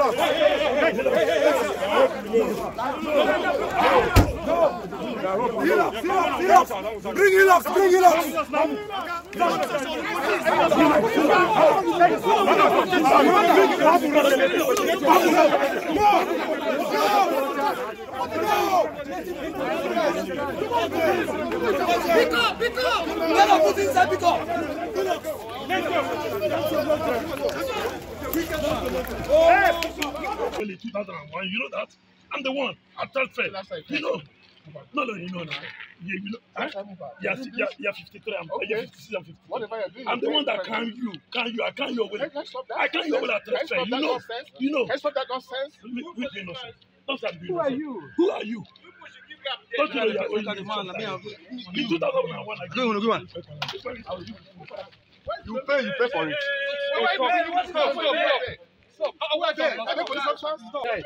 In 2001, you know that I'm the one at Telfair. You know, no, you know now. You know, yes, yeah, 53. I'm 56. I'm 53. I'm the one that can you? I can't your way. I can't your way at Telfair. You know. That's what that nonsense. Who are you? Who are you? In 2001, you pay for it. Let's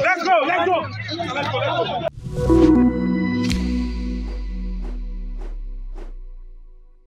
go. Let's go. Let's go.